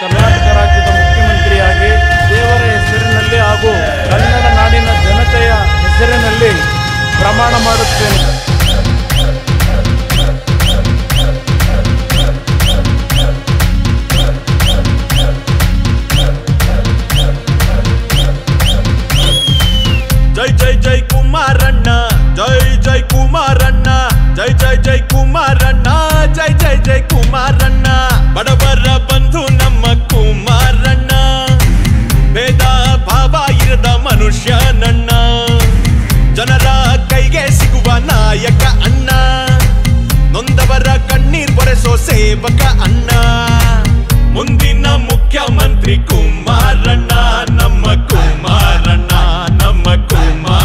ಕರ್ನಾಟಕ ರಾಜ್ಯದ ಮುಖ್ಯಮಂತ್ರಿಯಾಗಿ ದೇವರ ಹೆಸರಿನಲ್ಲಿ ಹಾಗೂ ಕನ್ನಡ ನಾಡಿನ ಜನತೆಯ ಹೆಸರಿನಲ್ಲಿ ಪ್ರಮಾಣ ಮಾಡುತ್ತೇನೆ. ಜೈ ಜೈ ಜೈ ಕುಮಾರಣ್ಣ, ಜೈ ಜೈ ಕುಮಾರಣ್ಣ, ಜೈ ಜೈ ಜೈ ಕುಮಾರಣ್ಣ, ಜೈ ಜೈ ಜೈ ಕುಮಾರಣ್ಣ. ಬಡವರ ಬಂಧು ನಮ್ಮ ಕುಮಾರಣ್ಣ, ಭೇದ ಭಾವ ಇರದ ಮನುಷ್ಯನಣ್ಣ, ಜನರ ಕೈಗೆ ಸಿಗುವ ನಾಯಕ ಅಣ್ಣ, ನೊಂದವರ ಕಣ್ಣೀರ್ ಬರೆಸೋ ಸೇವಕ ಅಣ್ಣ, ಮುಂದಿನ ಮುಖ್ಯಮಂತ್ರಿ ಕುಮಾರಣ್ಣ, ನಮ್ಮ ಕುಮಾರಣ್ಣ, ನಮ್ಮ ಕುಮಾರ